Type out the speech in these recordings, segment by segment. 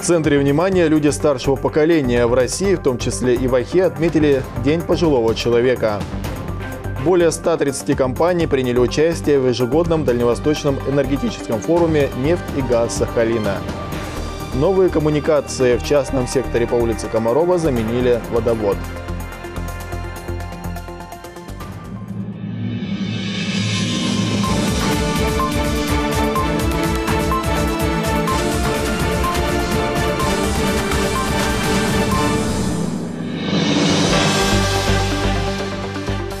В центре внимания люди старшего поколения в России, в том числе и в Ахе, отметили День пожилого человека. Более 130 компаний приняли участие в ежегодном дальневосточном энергетическом форуме «Нефть и газ Сахалина». Новые коммуникации в частном секторе по улице Комарова заменили водовод.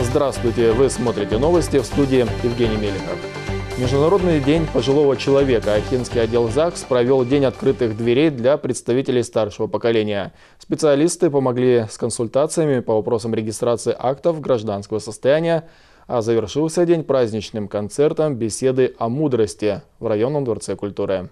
Здравствуйте! Вы смотрите новости, в студии Евгений Мелихов. Международный день пожилого человека. Охинский отдел ЗАГС провел день открытых дверей для представителей старшего поколения. Специалисты помогли с консультациями по вопросам регистрации актов гражданского состояния, а завершился день праздничным концертом беседы о мудрости в районном дворце культуры.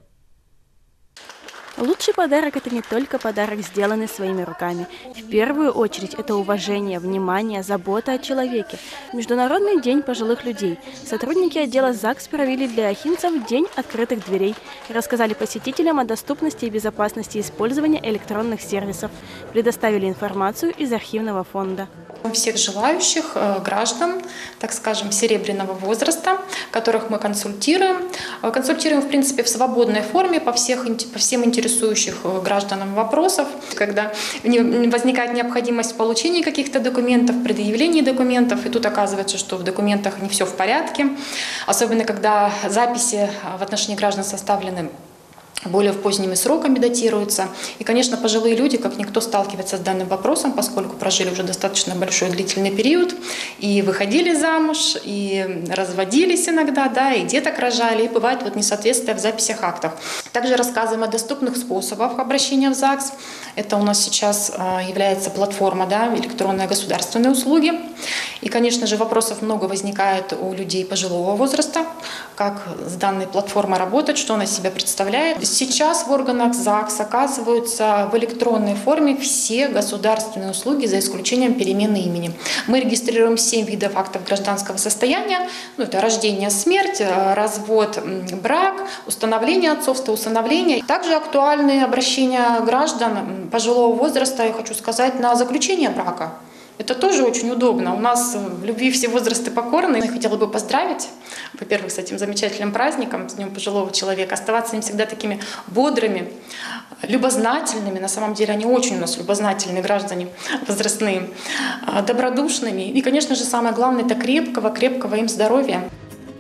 Лучший подарок – это не только подарок, сделанный своими руками. В первую очередь это уважение, внимание, забота о человеке. Международный день пожилых людей. Сотрудники отдела ЗАГС провели для охинцев День открытых дверей. Рассказали посетителям о доступности и безопасности использования электронных сервисов. Предоставили информацию из архивного фонда. Всех желающих граждан, так скажем, серебряного возраста, которых мы консультируем. Консультируем, в принципе, в свободной форме по всем интересующих гражданам вопросов. Когда возникает необходимость в получении каких-то документов, предъявлении документов, и тут оказывается, что в документах не все в порядке. Особенно, когда записи в отношении граждан составлены более поздними сроками, датируются. И, конечно, пожилые люди, как никто, сталкиваются с данным вопросом, поскольку прожили уже достаточно большой длительный период, и выходили замуж, и разводились иногда, да, и деток рожали, и бывает вот несоответствие в записях актов. Также рассказываем о доступных способах обращения в ЗАГС. Это у нас сейчас является платформа, да, электронные государственные услуги. И, конечно же, вопросов много возникает у людей пожилого возраста, как с данной платформой работать, что она из себя представляет. Сейчас в органах ЗАГС оказываются в электронной форме все государственные услуги, за исключением перемены имени. Мы регистрируем 7 видов актов гражданского состояния. Ну, это рождение, смерть, развод, брак, установление отцовства, усыновление. Также актуальные обращения граждан пожилого возраста, я хочу сказать, на заключение брака. Это тоже очень удобно. У нас в любви все возрасты покорны. Я хотела бы поздравить, во-первых, с этим замечательным праздником, с Днем пожилого человека. Оставаться им всегда такими бодрыми, любознательными. На самом деле они очень у нас любознательные граждане возрастные, добродушными. И, конечно же, самое главное – это крепкого им здоровья.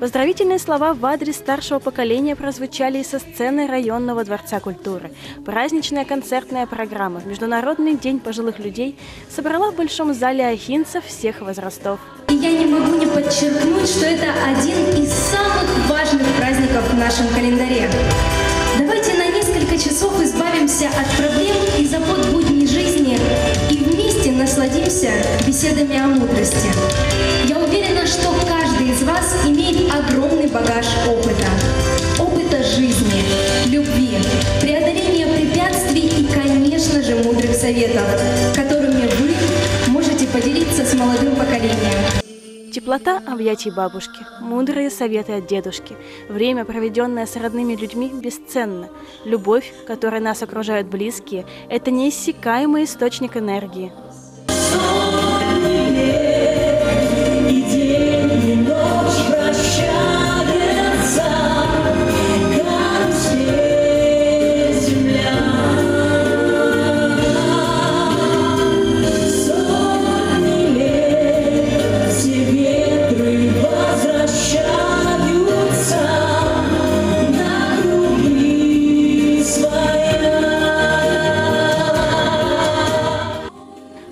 Поздравительные слова в адрес старшего поколения прозвучали и со сцены районного дворца культуры. Праздничная концертная программа «Международный день пожилых людей» собрала в большом зале охинцев всех возрастов. И я не могу не подчеркнуть, что это один из самых важных праздников в нашем календаре. Давайте на несколько часов избавимся от проблем и забот будней жизни и вместе насладимся беседами о мудрости. Я уверена, что каждый из вас имеет огромный багаж опыта. Опыта жизни, любви, преодоления препятствий и, конечно же, мудрых советов, которыми вы можете поделиться с молодым поколением. Теплота объятий бабушки, мудрые советы от дедушки, время, проведенное с родными людьми, бесценно. Любовь, которой нас окружают близкие, это неиссякаемый источник энергии.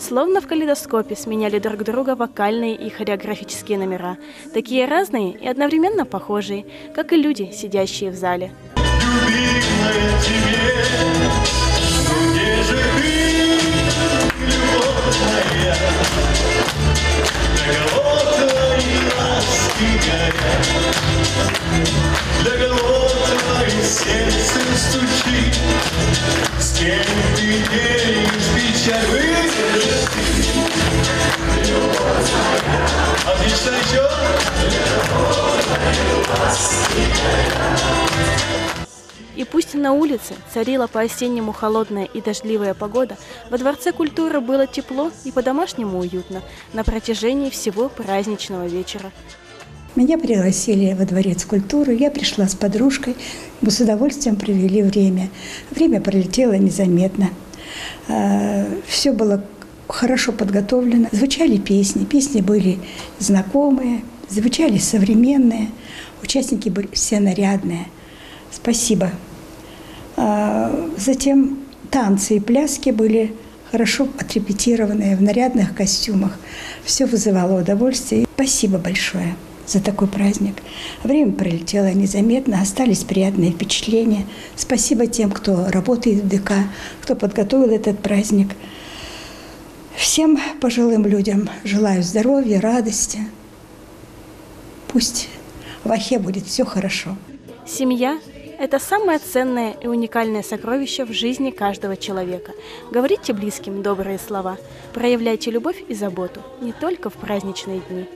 Словно в калейдоскопе сменяли друг друга вокальные и хореографические номера. Такие разные и одновременно похожие, как и люди, сидящие в зале. И И пусть на улице царила по-осеннему холодная и дождливая погода, во Дворце культуры было тепло и по-домашнему уютно на протяжении всего праздничного вечера. Меня пригласили во Дворец культуры, я пришла с подружкой, мы с удовольствием провели время. Время пролетело незаметно. Все было хорошо подготовлено, звучали песни, песни были знакомые, звучали современные, участники были все нарядные. Спасибо. Затем танцы и пляски были хорошо отрепетированные в нарядных костюмах. Все вызывало удовольствие. Спасибо большое за такой праздник. Время пролетело незаметно, остались приятные впечатления. Спасибо тем, кто работает в ДК, кто подготовил этот праздник. Всем пожилым людям желаю здоровья, радости. Пусть в Ахе будет все хорошо. Семья – это самое ценное и уникальное сокровище в жизни каждого человека. Говорите близким добрые слова, проявляйте любовь и заботу не только в праздничные дни.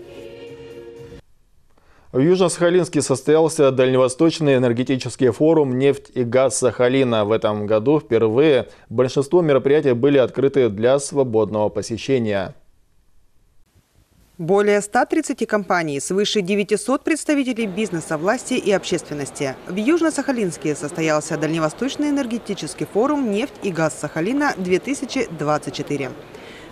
В Южно-Сахалинске состоялся Дальневосточный энергетический форум «Нефть и газ Сахалина». В этом году впервые большинство мероприятий были открыты для свободного посещения. Более 130 компаний, свыше 900 представителей бизнеса, власти и общественности. В Южно-Сахалинске состоялся Дальневосточный энергетический форум «Нефть и газ Сахалина-2024».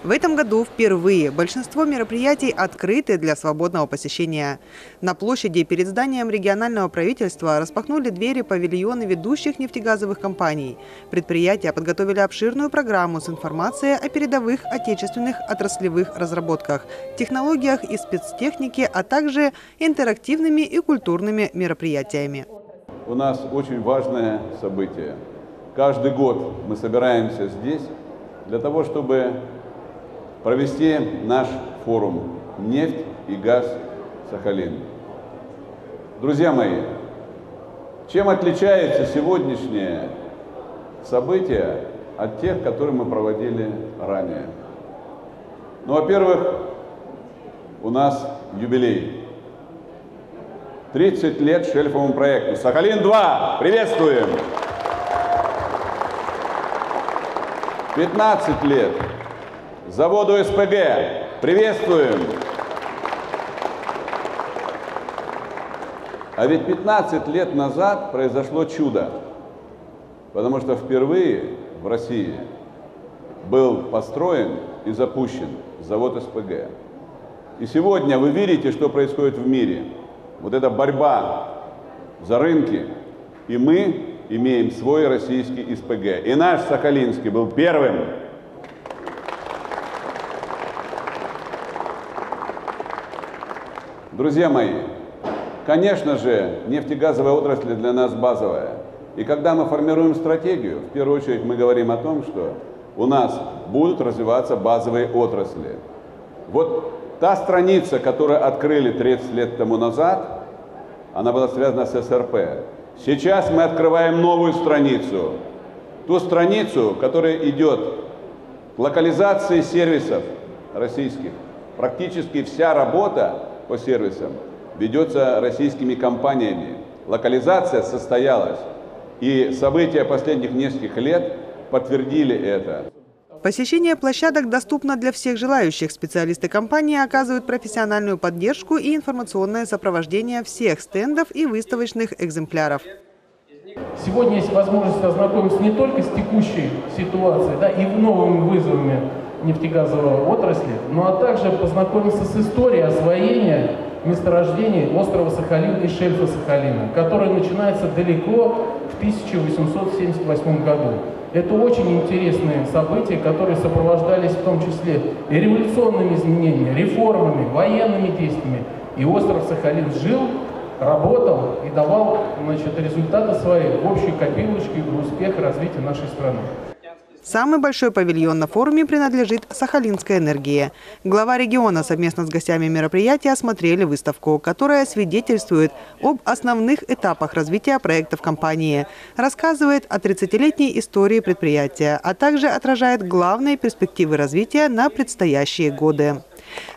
В этом году впервые большинство мероприятий открыты для свободного посещения. На площади перед зданием регионального правительства распахнули двери павильоны ведущих нефтегазовых компаний. Предприятия подготовили обширную программу с информацией о передовых отечественных отраслевых разработках, технологиях и спецтехнике, а также интерактивными и культурными мероприятиями. У нас очень важное событие. Каждый год мы собираемся здесь для того, чтобы провести наш форум «Нефть и газ Сахалин». Друзья мои, чем отличается сегодняшнее событие от тех, которые мы проводили ранее? Ну, во-первых, у нас юбилей. 30 лет шельфовому проекту «Сахалин-2». Приветствуем! 15 лет. Заводу СПГ. Приветствуем! А ведь 15 лет назад произошло чудо, потому что впервые в России был построен и запущен завод СПГ. И сегодня вы видите, что происходит в мире. Вот эта борьба за рынки. И мы имеем свой российский СПГ. И наш сахалинский был первым. Друзья мои, конечно же, нефтегазовая отрасль для нас базовая. И когда мы формируем стратегию, в первую очередь мы говорим о том, что у нас будут развиваться базовые отрасли. Вот та страница, которую открыли 30 лет тому назад, она была связана с СРП. Сейчас мы открываем новую страницу. Ту страницу, которая идет к локализации сервисов российских. Практически вся работа по сервисам ведется российскими компаниями. Локализация состоялась, и события последних нескольких лет подтвердили это. Посещение площадок доступно для всех желающих. Специалисты компании оказывают профессиональную поддержку и информационное сопровождение всех стендов и выставочных экземпляров. Сегодня есть возможность ознакомиться не только с текущей ситуацией, да, и новыми вызовами нефтегазовой отрасли, ну а также познакомиться с историей освоения месторождений острова Сахалин и шельфа Сахалина, который начинается далеко в 1878 году. Это очень интересные события, которые сопровождались в том числе и революционными изменениями, реформами, военными действиями. И остров Сахалин жил, работал и давал, значит, результаты свои в общей копилочке успеха развития нашей страны. Самый большой павильон на форуме принадлежит Сахалинской энергии. Глава региона совместно с гостями мероприятия осмотрели выставку, которая свидетельствует об основных этапах развития проектов компании, рассказывает о 30-летней истории предприятия, а также отражает главные перспективы развития на предстоящие годы.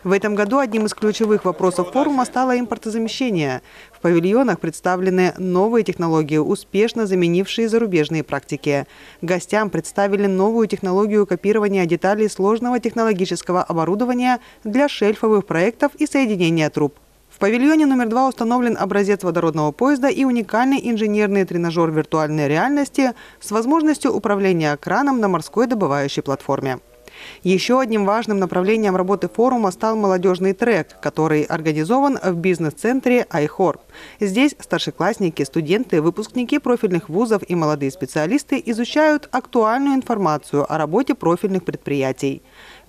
В этом году одним из ключевых вопросов форума стало импортозамещение. В павильонах представлены новые технологии, успешно заменившие зарубежные практики. Гостям представили новую технологию копирования деталей сложного технологического оборудования для шельфовых проектов и соединения труб. В павильоне номер 2 установлен образец водородного поезда и уникальный инженерный тренажер виртуальной реальности с возможностью управления краном на морской добывающей платформе. Еще одним важным направлением работы форума стал молодежный трек, который организован в бизнес-центре «Айхор». Здесь старшеклассники, студенты, выпускники профильных вузов и молодые специалисты изучают актуальную информацию о работе профильных предприятий.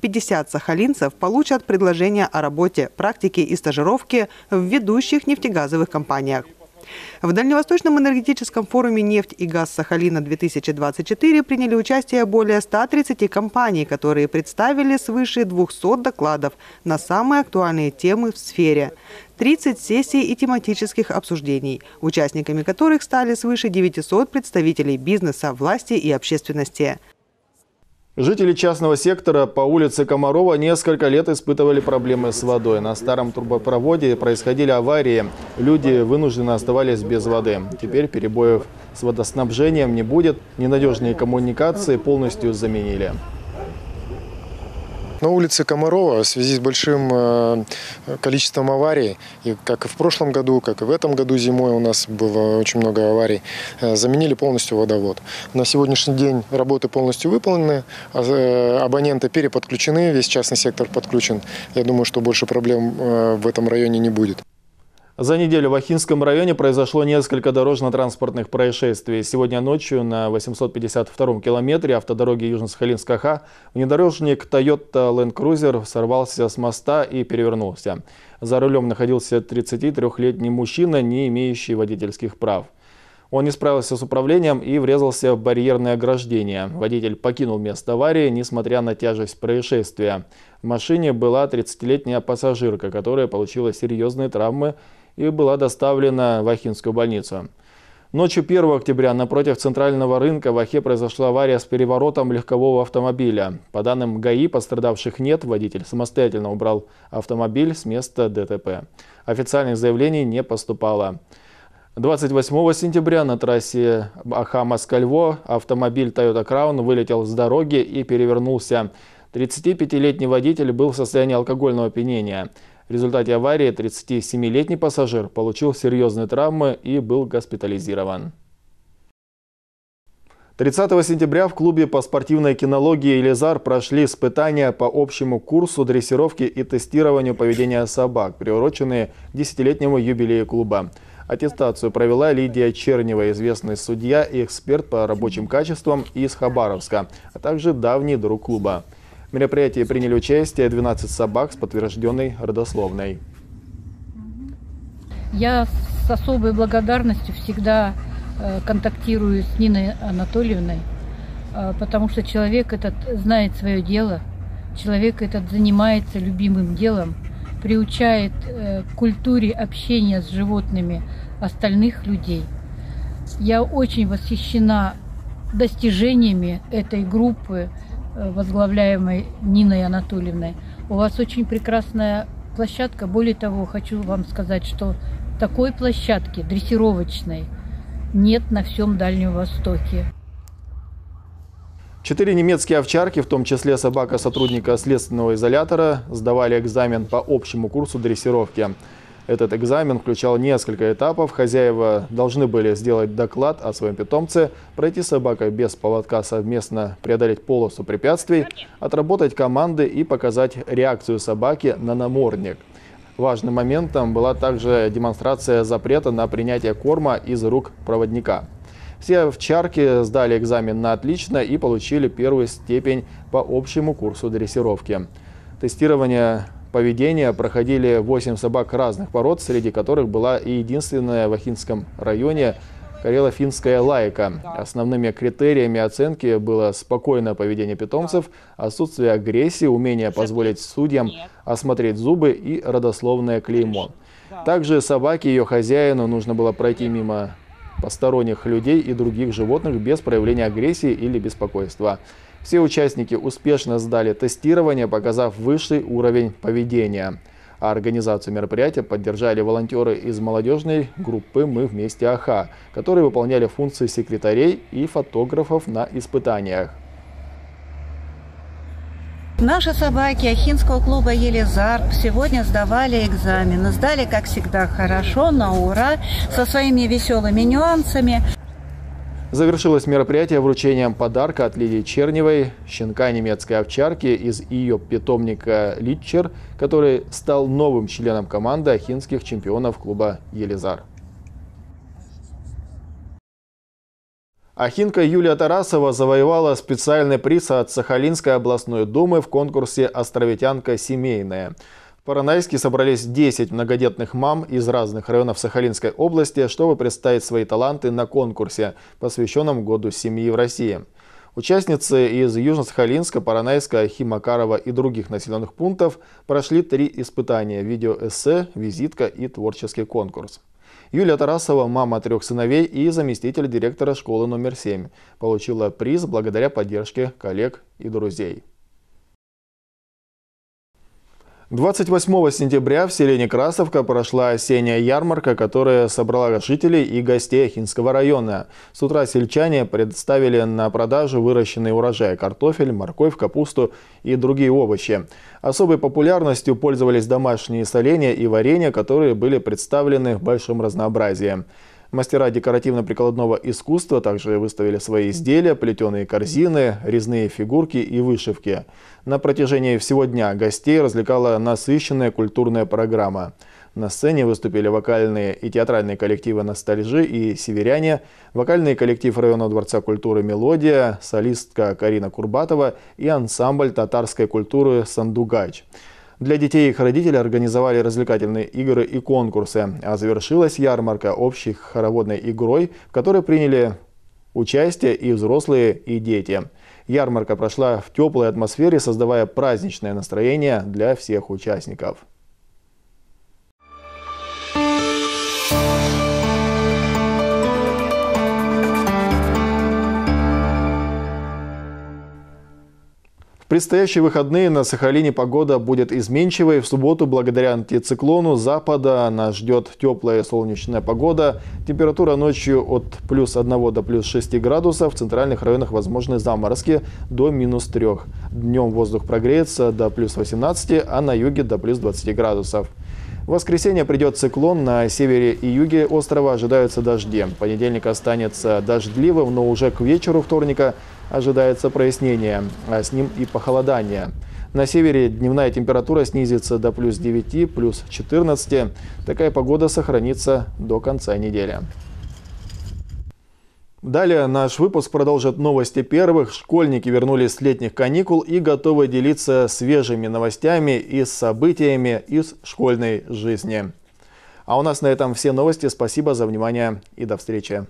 50 сахалинцев получат предложения о работе, практике и стажировке в ведущих нефтегазовых компаниях. В Дальневосточном энергетическом форуме «Нефть и газ Сахалина-2024» приняли участие более 130 компаний, которые представили свыше 200 докладов на самые актуальные темы в сфере, 30 сессий и тематических обсуждений, участниками которых стали свыше 900 представителей бизнеса, власти и общественности. Жители частного сектора по улице Комарова несколько лет испытывали проблемы с водой. На старом трубопроводе происходили аварии. Люди вынуждены оставались без воды. Теперь перебоев с водоснабжением не будет. Ненадежные коммуникации полностью заменили. На улице Комарова в связи с большим количеством аварий, и как и в прошлом году, как и в этом году зимой у нас было очень много аварий, заменили полностью водовод. На сегодняшний день работы полностью выполнены, абоненты переподключены, весь частный сектор подключен. Я думаю, что больше проблем в этом районе не будет. За неделю в Охинском районе произошло несколько дорожно-транспортных происшествий. Сегодня ночью на 852-м километре автодороги Южно-Сахалинска АХА внедорожник Toyota Land Cruiser сорвался с моста и перевернулся. За рулем находился 33-летний мужчина, не имеющий водительских прав. Он не справился с управлением и врезался в барьерное ограждение. Водитель покинул место аварии, несмотря на тяжесть происшествия. В машине была 30-летняя пассажирка, которая получила серьезные травмы и была доставлена в Охинскую больницу. Ночью 1 октября напротив центрального рынка в Охе произошла авария с переворотом легкового автомобиля. По данным ГАИ, пострадавших нет. Водитель самостоятельно убрал автомобиль с места ДТП. Официальных заявлений не поступало. 28 сентября на трассе Аха-Москва-Львов автомобиль Toyota Crown вылетел с дороги и перевернулся. 35-летний водитель был в состоянии алкогольного опьянения. В результате аварии 37-летний пассажир получил серьезные травмы и был госпитализирован. 30 сентября в клубе по спортивной кинологии «Елизар» прошли испытания по общему курсу дрессировки и тестированию поведения собак, приуроченные к 10-летнему юбилею клуба. Аттестацию провела Лидия Чернева, известный судья и эксперт по рабочим качествам из Хабаровска, а также давний друг клуба. В мероприятии приняли участие 12 собак с подтвержденной родословной. Я с особой благодарностью всегда контактирую с Ниной Анатольевной, потому что человек этот знает свое дело, человек этот занимается любимым делом, приучает к культуре общения с животными остальных людей. Я очень восхищена достижениями этой группы, возглавляемой Ниной Анатольевной. У вас очень прекрасная площадка. Более того, хочу вам сказать, что такой площадки дрессировочной нет на всем Дальнем Востоке. 4 немецкие овчарки, в том числе собака сотрудника следственного изолятора, сдавали экзамен по общему курсу дрессировки. Этот экзамен включал несколько этапов. Хозяева должны были сделать доклад о своем питомце, пройти с собакой без поводка совместно, преодолеть полосу препятствий, отработать команды и показать реакцию собаки на намордник. Важным моментом была также демонстрация запрета на принятие корма из рук проводника. Все овчарки сдали экзамен на отлично и получили первую степень по общему курсу дрессировки. Тестирование поведения проходили 8 собак разных пород, среди которых была и единственная в Охинском районе карело-финская лайка. Основными критериями оценки было спокойное поведение питомцев, отсутствие агрессии, умение позволить судьям осмотреть зубы и родословное клеймо. Также собаке и ее хозяину нужно было пройти мимо посторонних людей и других животных без проявления агрессии или беспокойства. Все участники успешно сдали тестирование, показав высший уровень поведения. Организацию мероприятия поддержали волонтеры из молодежной группы «Мы вместе АХА», которые выполняли функции секретарей и фотографов на испытаниях. Наши собаки Охинского клуба «Елизар» сегодня сдавали экзамены. Сдали, как всегда, хорошо, на ура, со своими веселыми нюансами. Завершилось мероприятие вручением подарка от Лидии Черневой, щенка немецкой овчарки из ее питомника «Литчер», который стал новым членом команды охинских чемпионов клуба «Елизар». Охинка Юлия Тарасова завоевала специальный приз от Сахалинской областной думы в конкурсе «Островитянка семейная». В Поронайске собрались 10 многодетных мам из разных районов Сахалинской области, чтобы представить свои таланты на конкурсе, посвященном Году семьи в России. Участницы из Южно-Сахалинска, Поронайска, Химакарова и других населенных пунктов прошли 3 испытания – видеоэссе, визитка и творческий конкурс. Юлия Тарасова, мама 3 сыновей и заместитель директора школы номер 7, получила приз благодаря поддержке коллег и друзей. 28 сентября в селе Некрасовка прошла осенняя ярмарка, которая собрала жителей и гостей Охинского района. С утра сельчане представили на продажу выращенный урожай – картофель, морковь, капусту и другие овощи. Особой популярностью пользовались домашние соленья и варенья, которые были представлены в большом разнообразии. Мастера декоративно-прикладного искусства также выставили свои изделия, плетеные корзины, резные фигурки и вышивки. На протяжении всего дня гостей развлекала насыщенная культурная программа. На сцене выступили вокальные и театральные коллективы «Ностальжи» и «Северяне», вокальный коллектив районного дворца культуры «Мелодия», солистка Карина Курбатова и ансамбль татарской культуры «Сандугач». Для детей и их родителей организовали развлекательные игры и конкурсы. А завершилась ярмарка общей хороводной игрой, в которой приняли участие и взрослые, и дети. Ярмарка прошла в теплой атмосфере, создавая праздничное настроение для всех участников. В предстоящие выходные на Сахалине погода будет изменчивой. В субботу, благодаря антициклону запада, нас ждет теплая солнечная погода. Температура ночью от +1 до +6 градусов. В центральных районах возможны заморозки до -3. Днем воздух прогреется до +18, а на юге до +20 градусов. В воскресенье придет циклон. На севере и юге острова ожидаются дожди. Понедельник останется дождливым, но уже к вечеру вторника ожидается прояснение, а с ним и похолодание. На севере дневная температура снизится до +9, +14. Такая погода сохранится до конца недели. Далее наш выпуск продолжат новости первых. Школьники вернулись с летних каникул и готовы делиться свежими новостями и событиями из школьной жизни. А у нас на этом все новости. Спасибо за внимание и до встречи.